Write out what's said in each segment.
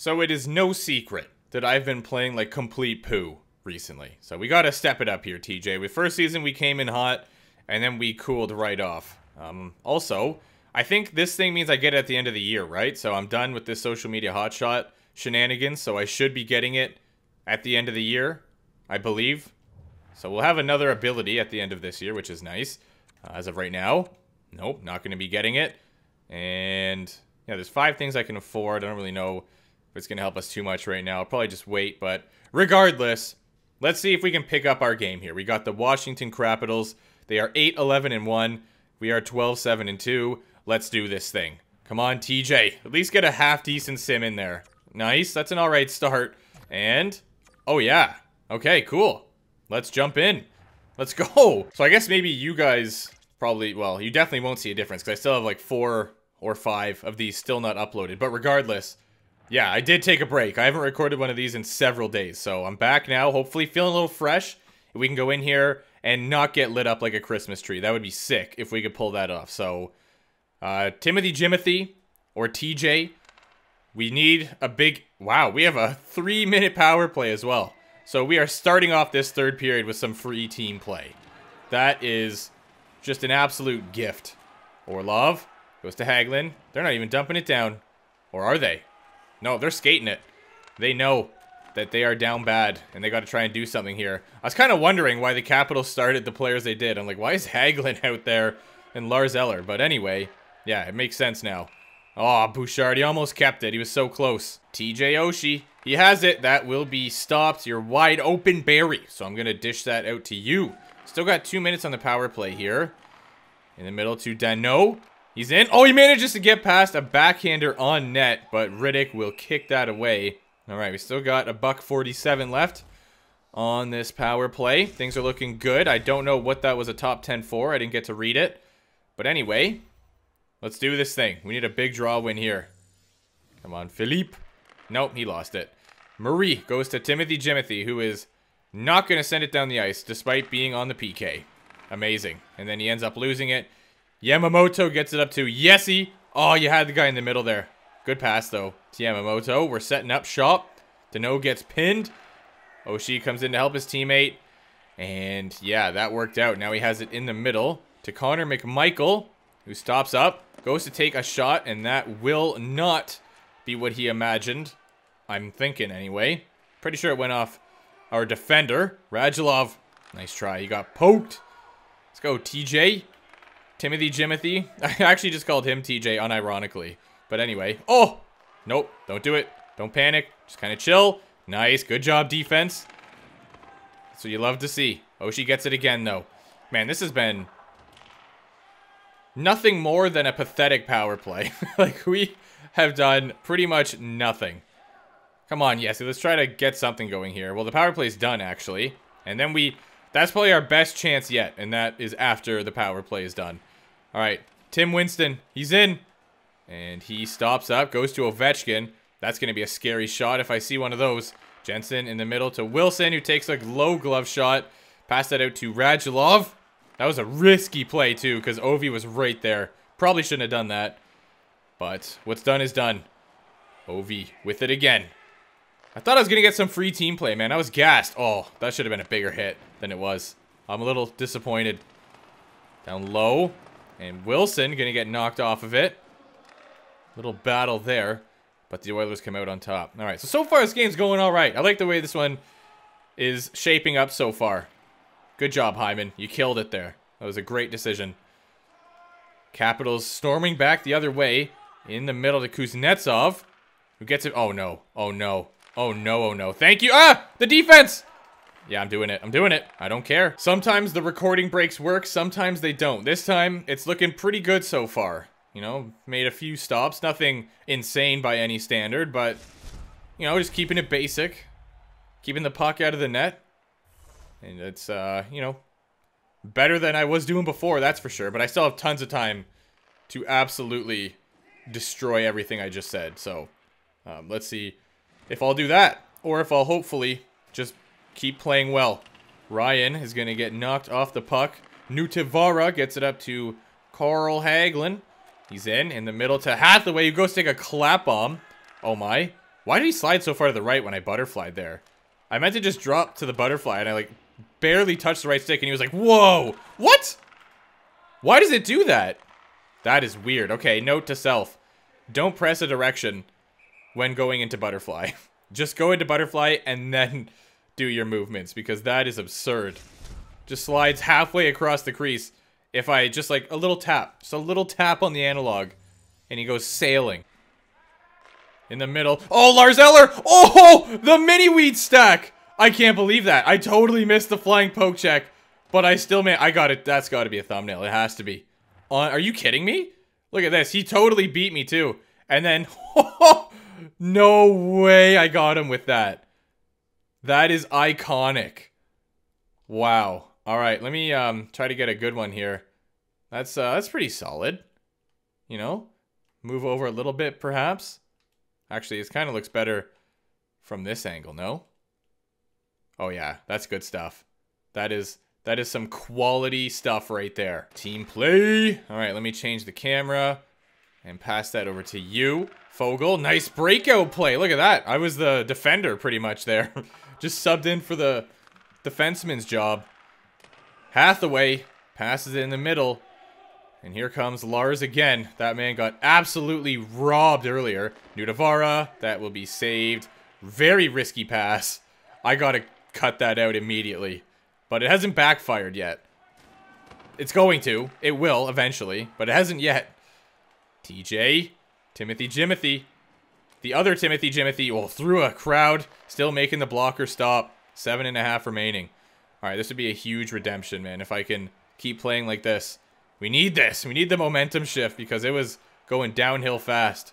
So it is no secret that I've been playing like complete poo recently. So we got to step it up here, TJ. With first season, we came in hot, and then we cooled right off. Also, I think this thing means I get it at the end of the year, right? So I'm done with this social media hotshot shenanigans, so I should be getting it at the end of the year, I believe. So we'll have another ability at the end of this year, which is nice. As of right now, nope, not going to be getting it. And yeah, there's 5 things I can afford. I don't really know if it's going to help us too much right now. I'll probably just wait, but regardless, let's see if we can pick up our game here. We got the Washington Capitals. They are 8-11-1. We are 12-7-2. Let's do this thing. Come on, TJ. At least get a half-decent sim in there. Nice. That's an all right start. And, oh yeah. Okay, cool. Let's jump in. Let's go. So I guess maybe you guys probably, well, you definitely won't see a difference because I still have like 4 or 5 of these still not uploaded. But regardless, yeah, I did take a break. I haven't recorded one of these in several days. So I'm back now, hopefully feeling a little fresh. We can go in here and not get lit up like a Christmas tree. That would be sick if we could pull that off. So, Timothy Jimothy or TJ, we need a big... Wow, we have a 3-minute power play as well. So we are starting off this third period with some free team play. That is just an absolute gift. Orlov goes to Hagelin. They're not even dumping it down. Or are they? No, they're skating it. They know that they are down bad, and they got to try and do something here. I was kind of wondering why the Capitals started the players they did. I'm like, why is Hagelin out there and Lars Eller? But anyway, yeah, it makes sense now. Oh, Bouchard, he almost kept it. He was so close. TJ Oshie, he has it. That will be stopped. You're wide open, Barry. So I'm going to dish that out to you. Still got 2 minutes on the power play here. In the middle to Deneau. He's in. Oh, he manages to get past a backhander on net, but Riddick will kick that away. All right, we still got a $1.47 left on this power play. Things are looking good. I don't know what that was a top 10 for. I didn't get to read it. But anyway, let's do this thing. We need a big draw win here. Come on, Philippe. Nope, he lost it. Marie goes to Timothy Jimothy, who is not going to send it down the ice, despite being on the PK. Amazing. And then he ends up losing it. Yamamoto gets it up to Yesi. Oh, you had the guy in the middle there. Good pass, though. To Yamamoto. We're setting up shop. Deneau gets pinned. Oshie comes in to help his teammate. And, yeah, that worked out. Now he has it in the middle to Connor McMichael, who stops up, goes to take a shot, and that will not be what he imagined. I'm thinking, anyway. Pretty sure it went off our defender, Radulov. Nice try. He got poked. Let's go, TJ. Timothy Jimothy. I actually just called him TJ, unironically. But anyway. Oh! Nope. Don't do it. Don't panic. Just kind of chill. Nice. Good job, defense. That's what you love to see. Oshie gets it again, though. Man, this has been nothing more than a pathetic power play. Like, we have done pretty much nothing. Come on, Yesi. Let's try to get something going here. Well, the power play is done, actually. And then we... That's probably our best chance yet. And that is after the power play is done. All right. Tim Winston. He's in. And he stops up, goes to Ovechkin. That's going to be a scary shot if I see one of those. Jensen in the middle to Wilson, who takes a low glove shot. Pass that out to Radulov. That was a risky play, too, because Ovi was right there. Probably shouldn't have done that. But what's done is done. Ovi with it again. I thought I was going to get some free team play, man. I was gassed. Oh, that should have been a bigger hit than it was. I'm a little disappointed. Down low. And Wilson going to get knocked off of it. Little battle there, but the Oilers come out on top. All right, so far this game's going all right. I like the way this one is shaping up so far. Good job, Hyman. You killed it there. That was a great decision. Capitals storming back the other way in the middle to Kuznetsov, who gets it. Oh, no. Oh, no. Oh, no. Oh, no. Thank you. Ah, the defense. Yeah, I'm doing it. I'm doing it. I don't care. Sometimes the recording breaks work. Sometimes they don't. This time, it's looking pretty good so far. You know, made a few stops. Nothing insane by any standard, but, you know, just keeping it basic. Keeping the puck out of the net. And it's, you know, better than I was doing before, that's for sure. But I still have tons of time to absolutely destroy everything I just said. So, let's see if I'll do that. Or if I'll hopefully just keep playing well. Ryan is going to get knocked off the puck. Nutivara gets it up to Carl Hagelin. He's in the middle to Hathaway, who goes to take a clap bomb. Oh my. Why did he slide so far to the right when I butterflied there? I meant to just drop to the butterfly, and I, like, barely touched the right stick, and he was like, whoa! What? Why does it do that? That is weird. Okay, note to self. Don't press a direction when going into butterfly. Just go into butterfly and then do your movements, because that is absurd. Just slides halfway across the crease. If I just, like, a little tap. Just a little tap on the analog, and he goes sailing. In the middle. Oh, Lars Eller! Oh, the mini-wheat stack! I can't believe that. I totally missed the flying poke check, but I still made. I got it. That's got to be a thumbnail. It has to be. Are you kidding me? Look at this. He totally beat me, too. And then... no way I got him with that. That is iconic. Wow. All right, let me try to get a good one here. That's pretty solid. You know? Move over a little bit, perhaps. Actually, it kind of looks better from this angle, no? Oh, yeah. That's good stuff. That is some quality stuff right there. Team play. All right, let me change the camera and pass that over to you, Fogel. Nice breakout play. Look at that. I was the defender pretty much there. Just subbed in for the defenseman's job. Hathaway passes it in the middle. And here comes Lars again. That man got absolutely robbed earlier. Nutivara, that will be saved. Very risky pass. I gotta cut that out immediately. But it hasn't backfired yet. It's going to. It will, eventually. But it hasn't yet. TJ. Timothy Jimothy. The other Timothy Jimothy. Well, through a crowd. Still making the blocker stop. 7.5 remaining. Alright, this would be a huge redemption, man. If I can keep playing like this. We need this. We need the momentum shift because it was going downhill fast.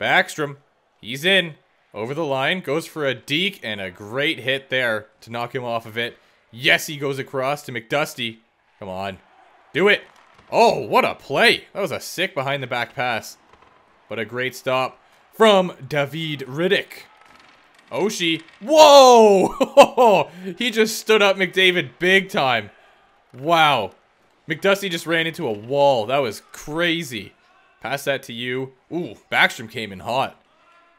Backstrom. He's in. Over the line. Goes for a deke and a great hit there to knock him off of it. Yesi goes across to McDusty. Come on. Do it. Oh, what a play. That was a sick behind the back pass. But a great stop from David Riddick. Oshie. Whoa! He just stood up McDavid big time. Wow. McDusty just ran into a wall. That was crazy. Pass that to you. Ooh, Backstrom came in hot.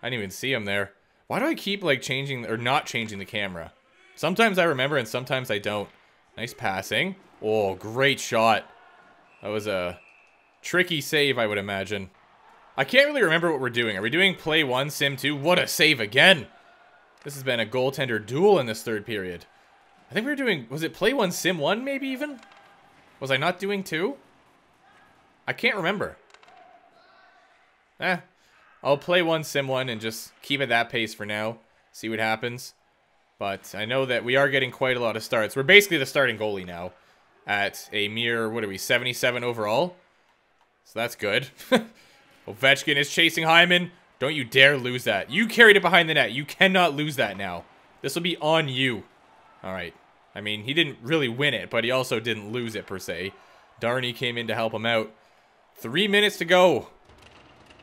I didn't even see him there. Why do I keep, like, changing or not changing the camera? Sometimes I remember and sometimes I don't. Nice passing. Oh, great shot. That was a tricky save, I would imagine. I can't really remember what we're doing. Are we doing play one, sim two? What a save again. This has been a goaltender duel in this third period. I think we were doing, was it play one, sim one maybe even? Was I not doing two? I can't remember. I'll play one, sim one, and just keep at that pace for now. See what happens. But I know that we are getting quite a lot of starts. We're basically the starting goalie now. At a mere, what are we, 77 overall? So that's good. Ovechkin is chasing Hyman. Don't you dare lose that. You carried it behind the net. You cannot lose that now. This will be on you. All right. I mean, he didn't really win it, but he also didn't lose it, per se. Darnie came in to help him out. 3 minutes to go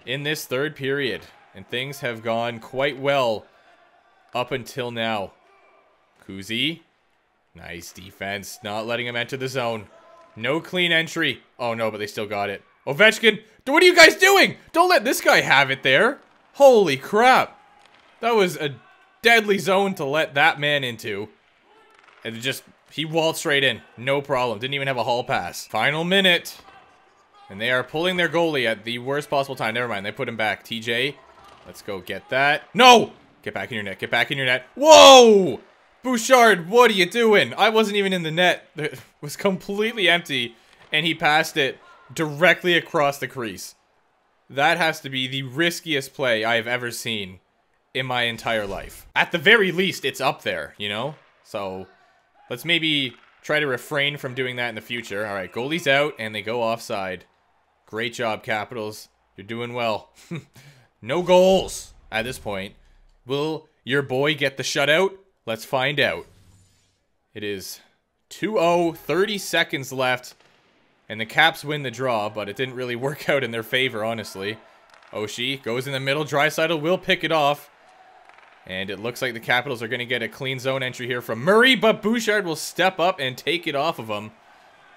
in this third period. And things have gone quite well up until now. Kuzi. Nice defense. Not letting him enter the zone. No clean entry. Oh, no, but they still got it. Ovechkin. What are you guys doing? Don't let this guy have it there. Holy crap. That was a deadly zone to let that man into. And just, he waltzed right in. No problem. Didn't even have a hall pass. Final minute. And they are pulling their goalie at the worst possible time. Never mind. They put him back. TJ, let's go get that. No! Get back in your net. Get back in your net. Whoa! Bouchard, what are you doing? I wasn't even in the net. It was completely empty. And he passed it directly across the crease. That has to be the riskiest play I have ever seen in my entire life. At the very least, it's up there, you know? So... let's maybe try to refrain from doing that in the future. All right, goalie's out, and they go offside. Great job, Capitals. You're doing well. No goals at this point. Will your boy get the shutout? Let's find out. It is 2-0, 30 seconds left, and the Caps win the draw, but it didn't really work out in their favor, honestly. Oshie goes in the middle. Dreisaitl will pick it off. And it looks like the Capitals are going to get a clean zone entry here from Murray, but Bouchard will step up and take it off of him.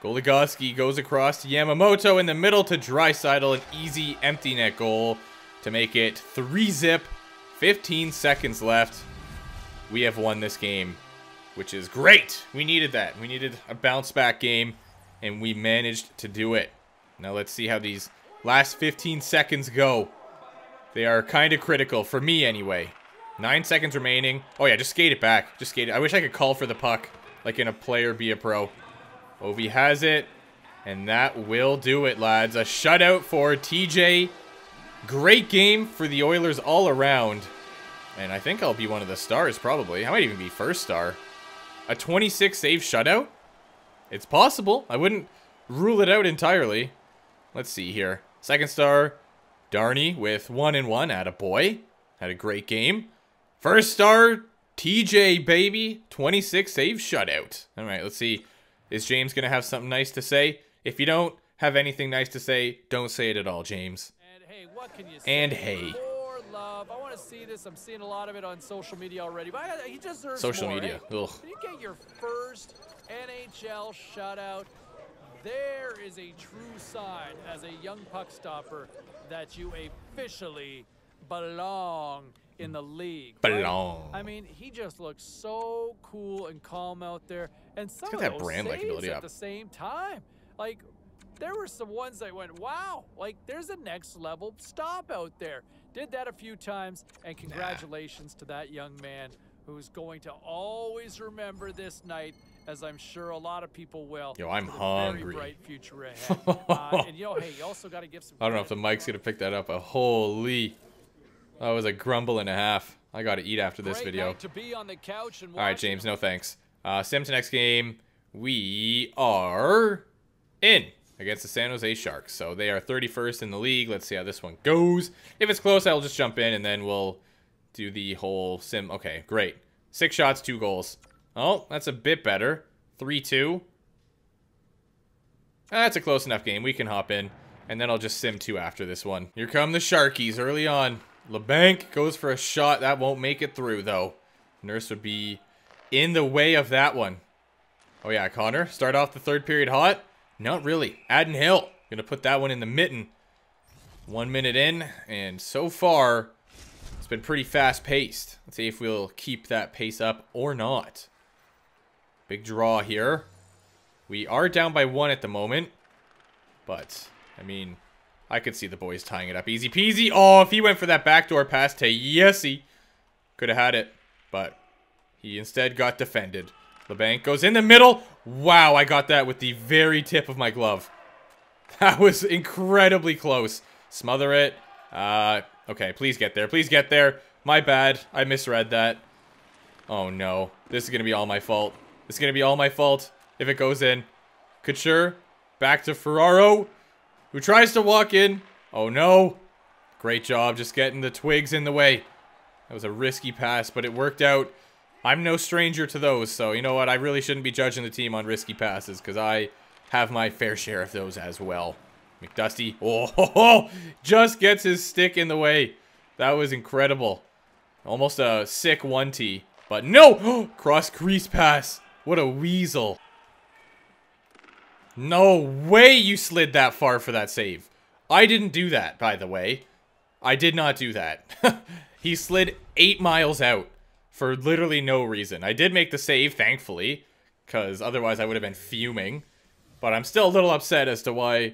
Goligoski goes across to Yamamoto in the middle to Dreisaitl, an easy empty net goal to make it 3-zip 15 seconds left. We have won this game, which is great. We needed that. We needed a bounce back game, and we managed to do it. Now let's see how these last 15 seconds go. They are kind of critical, for me anyway. 9 seconds remaining. Oh yeah, just skate it back. Just skate it. I wish I could call for the puck, like in a player be a pro. Ovi has it, and that will do it, lads. A shutout for TJ. Great game for the Oilers all around. And I think I'll be one of the stars, probably. I might even be first star. A 26-save shutout? It's possible. I wouldn't rule it out entirely. Let's see here. Second star, Darnie with 1 and 1. Attaboy. Had a great game. First star, TJ, baby. 26-save shutout. All right, let's see. Is James going to have something nice to say? If you don't have anything nice to say, don't say it at all, James. And hey, what can you say? And hey. Love. I want to see this. I'm seeing a lot of it on social media already. But he deserves social more, media. Eh? Ugh. You get your first NHL shutout. There is a true sign as a young puck stopper that you officially belong in the league. Belong. Right? I mean, he just looks so cool and calm out there, and some of those brand saves at the same time. Like, there were some ones that went, wow, like there's a next level stop out there. Did that a few times, and congratulations to that young man who's going to always remember this night, as I'm sure a lot of people will. Yo, I'm hungry. Very bright future ahead. And you know, hey, you also got to give some. I don't know if the mic's gonna pick that up, but holy, that was a grumble and a half. I got to eat after this video. All right, James, no thanks. Sim to next game. We are in against the San Jose Sharks. So they are 31st in the league. Let's see how this one goes. If it's close, I'll just jump in and then we'll do the whole sim. Okay, great. 6 shots, 2 goals. Oh, that's a bit better. 3-2. That's a close enough game. We can hop in. And then I'll just sim 2 after this one. Here come the Sharkies early on. LeBanc goes for a shot. That won't make it through, though. Nurse would be in the way of that one. Oh, yeah, Connor. Start off the third period hot. Not really. Adin Hill. Gonna put that one in the mitten. 1 minute in, and so far, it's been pretty fast-paced. Let's see if we'll keep that pace up or not. Big draw here. We are down by 1 at the moment, but, I mean, I could see the boys tying it up. Easy peasy. Oh, if he went for that backdoor pass to Yesi, could have had it, but he instead got defended. LeBanc goes in the middle. Wow, I got that with the very tip of my glove. That was incredibly close. Smother it. Okay, please get there. Please get there. My bad. I misread that. Oh, no. This is going to be all my fault. It's going to be all my fault if it goes in. Couture. Back to Ferraro, who tries to walk in. Oh, no. Great job just getting the twigs in the way. That was a risky pass, but it worked out. I'm no stranger to those, so you know what? I really shouldn't be judging the team on risky passes, because I have my fair share of those as well. McDusty, oh, just gets his stick in the way. That was incredible. Almost a sick 1-T, but no! Cross-crease pass. What a weasel. No way you slid that far for that save. I didn't do that, by the way. I did not do that. He slid 8 miles out. For literally no reason. I did make the save, thankfully, because otherwise I would have been fuming. But I'm still a little upset as to why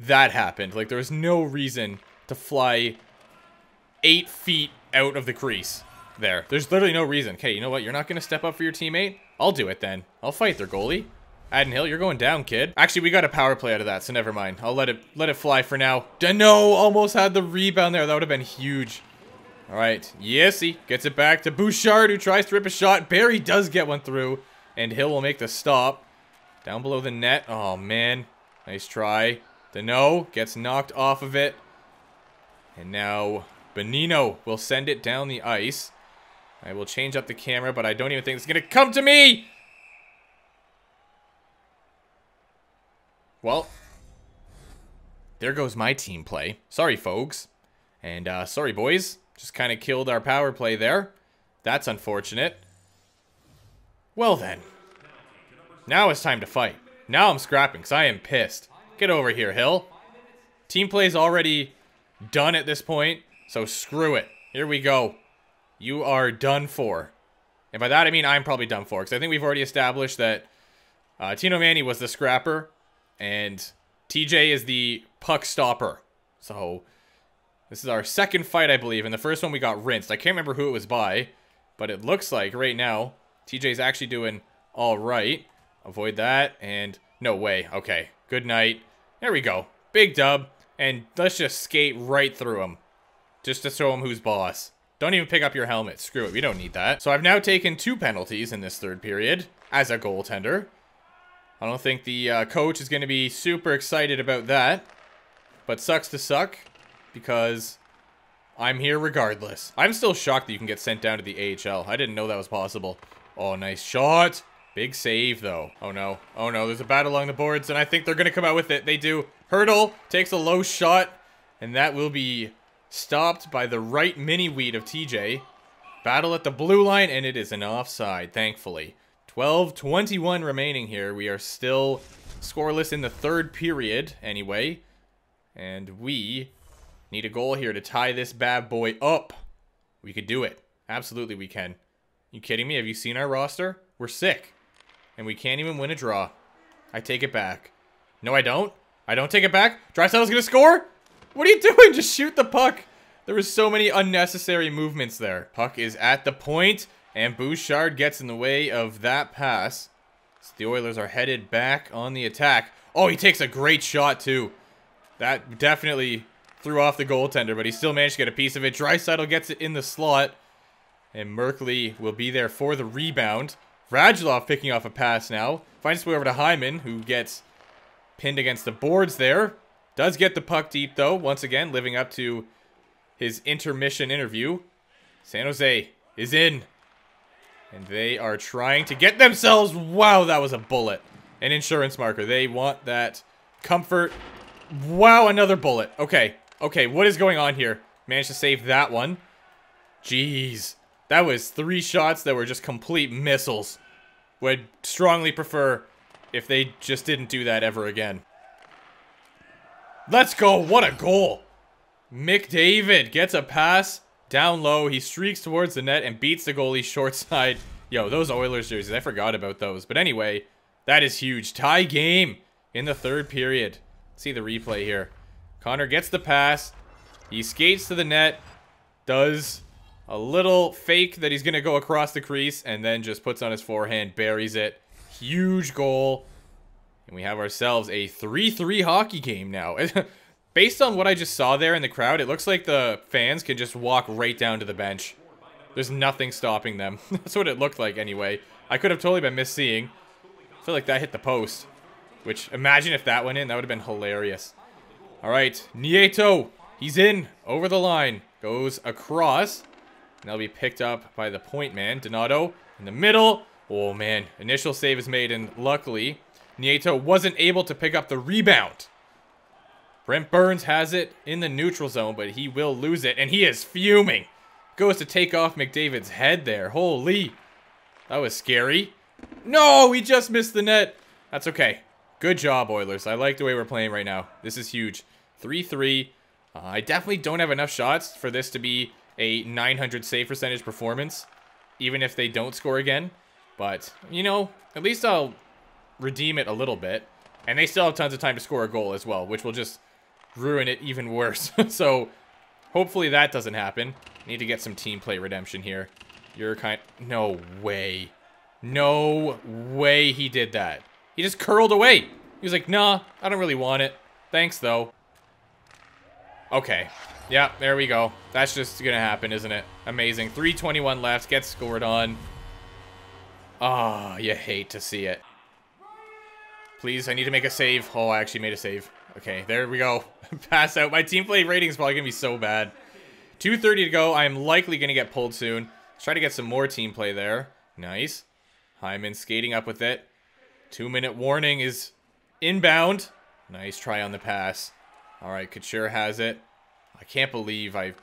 that happened. Like, there was no reason to fly 8 feet out of the crease there. There's literally no reason. Okay, you know what? You're not going to step up for your teammate? I'll do it then. I'll fight their goalie. Adin Hill, you're going down, kid. Actually, we got a power play out of that, so never mind. I'll let it fly for now. Deneau almost had the rebound there. That would have been huge. All right, Yesi gets it back to Bouchard, who tries to rip a shot. Barry does get one through, and Hill will make the stop. Down below the net. Oh, man. Nice try. Deneau gets knocked off of it. And now Benino will send it down the ice. I will change up the camera, but I don't even think it's going to come to me! Well, there goes my team play. Sorry, folks. And, sorry, boys. Just kind of killed our power play there. That's unfortunate. Well then. Now it's time to fight. Now I'm scrapping because I am pissed. Get over here, Hill. Team play's already done at this point, so screw it. Here we go. you are done for. And by that, I mean I'm probably done for, because I think we've already established that Tino Manni was the scrapper, and TJ is the puck stopper. So this is our second fight, I believe, and the first one we got rinsed. I can't remember who it was by, but it looks like right now TJ's actually doing all right. Avoid that, and no way. Okay, good night. There we go. Big dub, and let's just skate right through him, just to show him who's boss. Don't even pick up your helmet. Screw it. We don't need that. So I've now taken 2 penalties in this third period as a goaltender. I don't think the coach is going to be super excited about that. But sucks to suck, because I'm here regardless. I'm still shocked that you can get sent down to the AHL. I didn't know that was possible. Oh, nice shot. Big save, though. Oh, no. Oh, no. There's a battle along the boards, and I think they're going to come out with it. They do. Hurdle takes a low shot, and that will be stopped by the right mini-wheat of TJ. Battle at the blue line, and it is an offside, thankfully. 12:21 remaining here. We are still scoreless in the third period, anyway. And we need a goal here to tie this bad boy up. We could do it. Absolutely we can. You kidding me? Have you seen our roster? We're sick. And we can't even win a draw. I take it back. No, I don't. I don't take it back. Dreisaitl's gonna score? What are you doing? Just shoot the puck. There was so many unnecessary movements there. Puck is at the point, and Bouchard gets in the way of that pass. So the Oilers are headed back on the attack. Oh, he takes a great shot, too. That definitely threw off the goaltender, but he still managed to get a piece of it. Dreisaitl gets it in the slot, and Merkley will be there for the rebound. Radulov picking off a pass now. Finds his way over to Hyman, who gets pinned against the boards there. Does get the puck deep, though. Once again, living up to his intermission interview. San Jose is in. And they are trying to get themselves... Wow, that was a bullet. An insurance marker. They want that comfort. Wow, another bullet. Okay. Okay, what is going on here? Managed to save that one. Jeez. That was 3 shots that were just complete missiles. Would strongly prefer if they just didn't do that ever again. Let's go. What a goal. McDavid gets a pass down low. He streaks towards the net and beats the goalie short side. Yo, those Oilers jerseys. I forgot about those. But anyway, that is huge. Tie game in the third period. See the replay here. Connor gets the pass. He skates to the net. Does a little fake that he's going to go across the crease. And then just puts on his forehand. Buries it. Huge goal. And we have ourselves a 3-3 hockey game now. Based on what I just saw there in the crowd, it looks like the fans can just walk right down to the bench. There's nothing stopping them. That's what it looked like anyway. I could have totally been misseeing. I feel like that hit the post. Which, imagine if that went in. That would have been hilarious. Alright, Nieto. He's in. Over the line. Goes across. And that'll be picked up by the point man. Donato in the middle. Oh man. Initial save is made, and luckily Nieto wasn't able to pick up the rebound. Brent Burns has it in the neutral zone, but he will lose it, and he is fuming. Goes to take off McDavid's head there. Holy. That was scary. No, he just missed the net. That's okay. Good job, Oilers. I like the way we're playing right now. This is huge. 3-3. I definitely don't have enough shots for this to be a 900 save percentage performance, even if they don't score again. But, you know, at least I'll redeem it a little bit, and they still have tons of time to score a goal as well, which will just ruin it even worse. So hopefully that doesn't happen. Need to get some team play redemption here. You're kind... No way. No way he did that. He just curled away. He was like, nah, I don't really want it. Thanks, though. Okay. Yeah, there we go. That's just gonna happen, isn't it? Amazing. 3:21 left. Gets scored on. Ah, you hate to see it. Please, I need to make a save. Oh, I actually made a save. Okay, there we go. Pass out. My team play rating is probably going to be so bad. 2:30 to go. I am likely going to get pulled soon. Let's try to get some more team play there. Nice. Hyman skating up with it. 2-minute warning is inbound. Nice try on the pass. All right, Couture has it. I can't believe I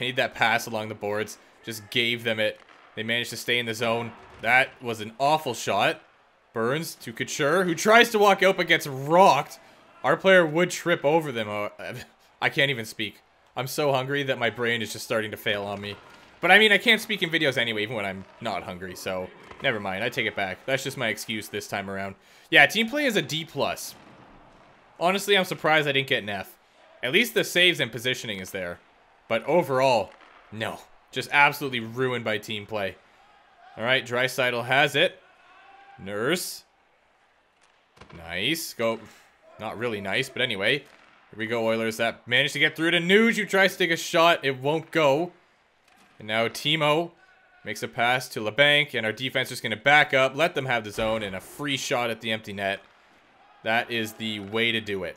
made that pass along the boards. Just gave them it. They managed to stay in the zone. That was an awful shot. Burns to Couture, who tries to walk out but gets rocked. Our player would trip over them. I can't even speak. I'm so hungry that my brain is just starting to fail on me. But I mean, I can't speak in videos anyway, even when I'm not hungry, so never mind. I take it back. That's just my excuse this time around. Yeah, team play is a D+. Honestly, I'm surprised I didn't get an F. At least the saves and positioning is there. But overall, no. Just absolutely ruined by team play. All right, Dreisaitl has it. Nurse. Nice. Go. Not really nice, but anyway. Here we go, Oilers. That managed to get through to Nuge, who tries to take a shot. It won't go. And now Timo makes a pass to LeBanc, and our defense is going to back up, let them have the zone, and a free shot at the empty net. That is the way to do it.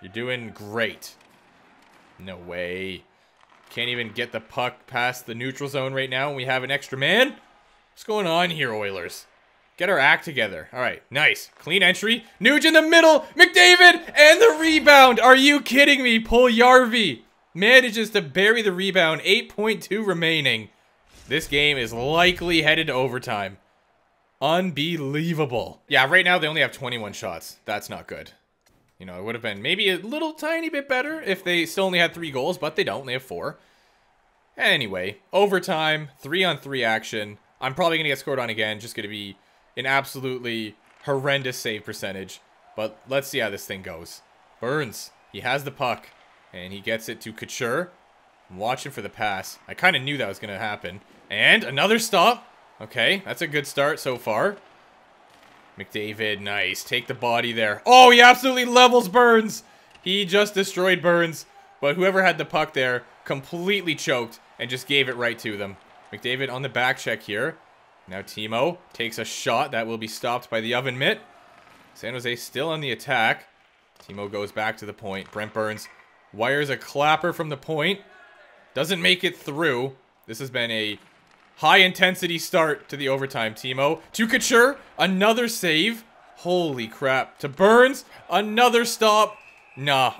You're doing great. No way. Can't even get the puck past the neutral zone right now, and we have an extra man. What's going on here, Oilers? Get our act together. All right, nice. Clean entry. Nuge in the middle. McDavid and the rebound. Are you kidding me? Puljujarvi manages to bury the rebound. 8.2 remaining. This game is likely headed to overtime. Unbelievable. Yeah, right now they only have 21 shots. That's not good. You know, it would have been maybe a little tiny bit better if they still only had 3 goals, but they don't. They have 4. Anyway, overtime, 3-on-3 action. I'm probably going to get scored on again. Just going to be an absolutely horrendous save percentage. But let's see how this thing goes. Burns, he has the puck, and he gets it to Couture. I'm watching for the pass. I kind of knew that was going to happen. And another stop. Okay, that's a good start so far. McDavid, nice. Take the body there. Oh, he absolutely levels Burns. He just destroyed Burns. But whoever had the puck there completely choked and just gave it right to them. McDavid on the back check here. Now Timo takes a shot that will be stopped by the oven mitt. San Jose still on the attack. Timo goes back to the point. Brent Burns wires a clapper from the point. Doesn't make it through. This has been a high-intensity start to the overtime. Timo to Couture. Another save. Holy crap. To Burns. Another stop. Nah,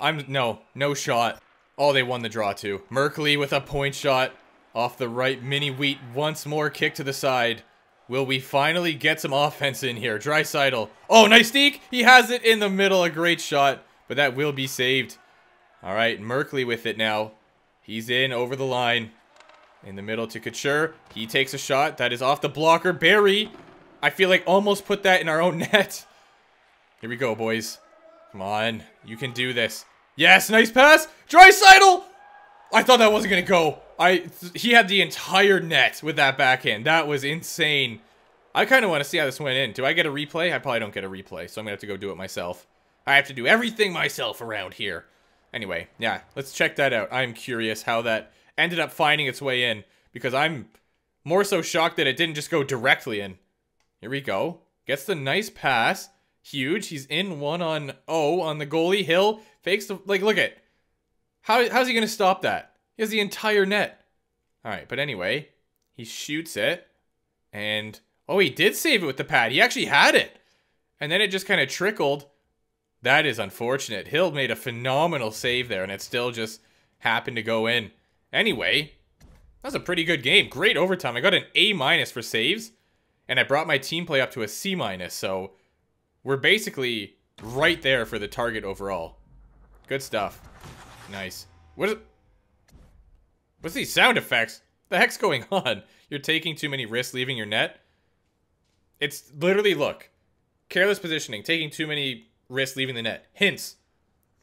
no shot. Oh, they won the draw too. Merkley with a point shot off the right mini wheat. Once more kick to the side. Will we finally get some offense in here? Dreisaitl. Oh, nice sneak. He has it in the middle. A great shot, but that will be saved. All right, Merkley with it now. He's in over the line. In the middle to Couture. He takes a shot. That is off the blocker. Barry, I feel like almost put that in our own net. Here we go, boys. Come on. You can do this. Yes, nice pass. Dreisaitl! I thought that wasn't going to go. He had the entire net with that backhand. That was insane. I kind of want to see how this went in. Do I get a replay? I probably don't get a replay, so I'm going to have to go do it myself. I have to do everything myself around here. Anyway, yeah, let's check that out. I'm curious how that ended up finding its way in, because I'm more so shocked that it didn't just go directly in. Here we go. Gets the nice pass. Huge. He's in 1-on-0 on the goalie. Hill fakes the, like, look at. How's he going to stop that? He has the entire net. All right, but anyway, he shoots it, and oh, he did save it with the pad. He actually had it, and then it just kind of trickled. That is unfortunate. Hill made a phenomenal save there, and it still just happened to go in. Anyway, that was a pretty good game. Great overtime. I got an A- for saves, and I brought my team play up to a C-, so we're basically right there for the target overall. Good stuff. Nice. What's these sound effects? What the heck's going on? You're taking too many risks leaving your net? It's literally, look. Careless positioning. Taking too many risks leaving the net. Hints.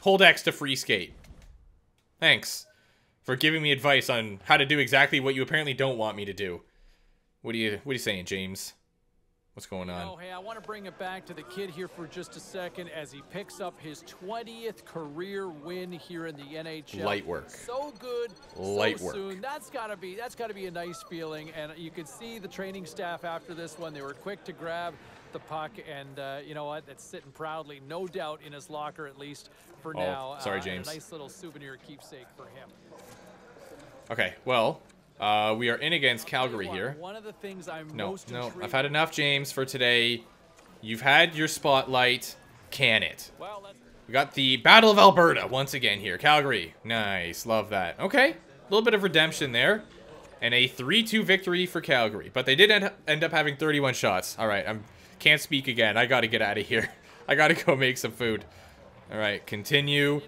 Hold X to free skate. Thanks for giving me advice on how to do exactly what you apparently don't want me to do. What are you saying, James? What's going on? Oh, hey, I want to bring it back to the kid here for just a second as he picks up his 20th career win here in the NHL. Light work. So good. Light work. Soon. That's got to be a nice feeling, and you could see the training staff after this one. They were quick to grab the puck, and you know what? It's sitting proudly, no doubt, in his locker, at least for now. Sorry, James. A nice little souvenir keepsake for him. Okay, well, we are in against Calgary here. One of the things I'm no, I've had enough, James, for today. You've had your spotlight. Can it? Well, we got the Battle of Alberta once again here. Calgary. Nice. Love that. Okay. A little bit of redemption there. And a 3-2 victory for Calgary. But they did end up having 31 shots. All right. I can't speak again. I got to get out of here. I got to go make some food. All right. Continue.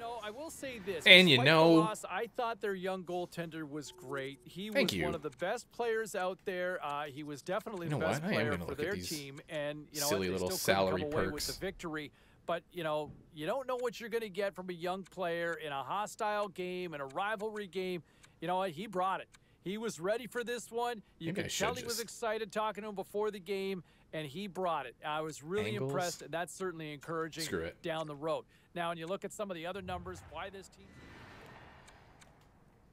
say this. And you know, loss, I thought their young goaltender was great. He was one of the best players out there. He was definitely the best player for their team. And you know, silly little salary perks with the victory. But you know, you don't know what you're going to get from a young player in a hostile game, in a rivalry game. You know, he brought it. He was ready for this one. You could tell he was excited talking to him before the game, and he brought it. I was really impressed, and that's certainly encouraging down the road. Now, when you look at some of the other numbers, why this team...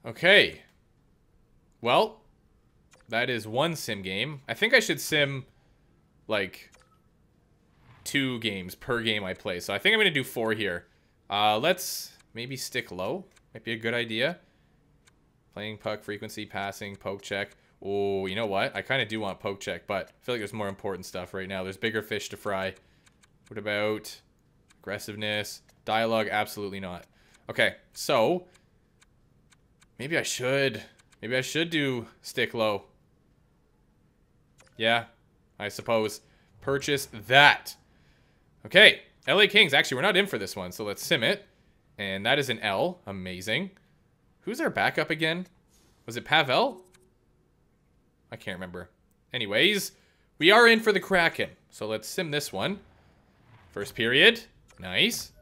Okay. Well, that is one sim game. I think I should sim, like, 2 games per game I play. So I think I'm going to do 4 here. Let's maybe stick low. Might be a good idea. Playing puck, frequency, passing, poke check. Oh, you know what? I kind of do want poke check, but I feel like there's more important stuff right now. There's bigger fish to fry. What about aggressiveness? Dialogue? Absolutely not. Okay, so maybe I should. Maybe I should do stick low. Yeah, I suppose. Purchase that. Okay, LA Kings. Actually, we're not in for this one, so let's sim it. And that is an L. Amazing. Who's our backup again? Was it Pavel? I can't remember. Anyways, we are in for the Kraken. So let's sim this one. First period. Nice.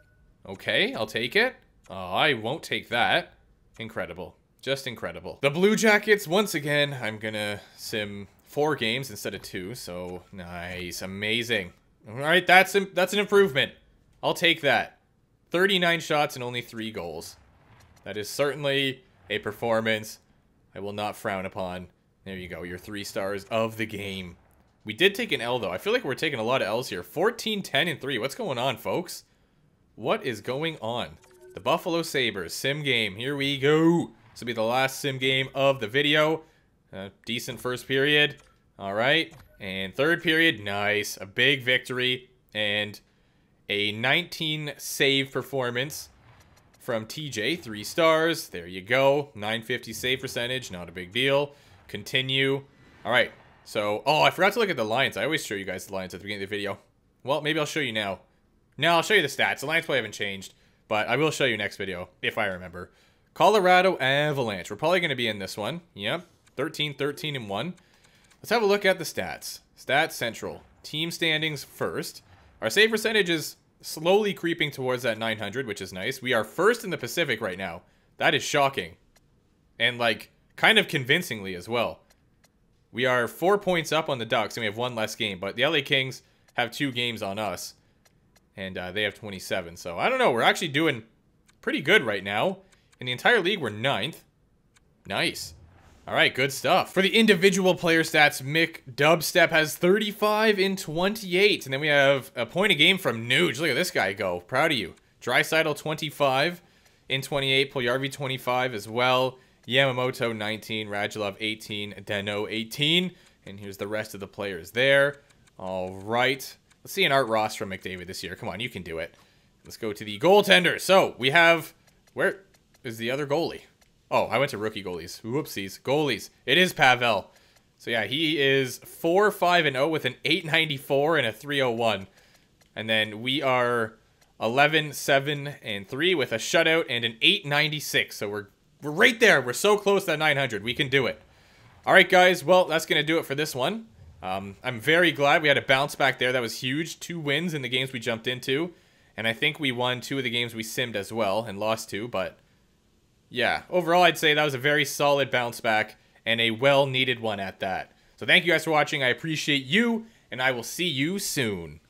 Okay, I'll take it. Oh, I won't take that. Incredible. Just incredible. The Blue Jackets, once again, I'm going to sim 4 games instead of 2. So nice. Amazing. All right, that's an improvement. I'll take that. 39 shots and only 3 goals. That is certainly a performance I will not frown upon. There you go. Your 3 stars of the game. We did take an L, though. I feel like we're taking a lot of L's here. 14, 10, and 3. What's going on, folks? What is going on? The Buffalo Sabres sim game. Here we go. This will be the last sim game of the video. Decent first period. All right. And third period. Nice. A big victory. And a 19-save performance from TJ, 3 stars. There you go. 950 save percentage, not a big deal. Continue. All right. So, oh, I forgot to look at the lines. I always show you guys the lines at the beginning of the video. Well, maybe I'll show you now. No, I'll show you the stats. The lines probably haven't changed, but I will show you next video if I remember. Colorado Avalanche. We're probably going to be in this one. Yep. 13, 13, and 1. Let's have a look at the stats. Stats Central. Team standings first. Our save percentage is slowly creeping towards that 900, which is nice. We are first in the Pacific right now. That is shocking. And, like, kind of convincingly as well. We are 4 points up on the Ducks, and we have 1 less game. But the LA Kings have 2 games on us. And they have 27. So, I don't know. We're actually doing pretty good right now. In the entire league, we're 9th. Nice. All right, good stuff. For the individual player stats, Mick Dubstep has 35 in 28. And then we have a point a game from Nuge. Look at this guy go. Proud of you. Dreisaitl, 25 in 28. Puljujarvi, 25 as well. Yamamoto, 19. Radulov, 18. Deneau, 18. And here's the rest of the players there. All right. Let's see an Art Ross from McDavid this year. Come on, you can do it. Let's go to the goaltender. So we have... Where is the other goalie? Oh, I went to rookie goalies. Whoopsies. Goalies. It is Pavel. So, yeah, he is 4-5-0 with an 894 and a 301. And then we are 11-7-3 with a shutout and an 896. So, we're right there. We're so close to that 900. We can do it. All right, guys. Well, that's going to do it for this one. I'm very glad we had a bounce back there. That was huge. 2 wins in the games we jumped into. And I think we won 2 of the games we simmed as well and lost 2, but... yeah, overall, I'd say that was a very solid bounce back and a well-needed one at that. So thank you guys for watching. I appreciate you, and I will see you soon.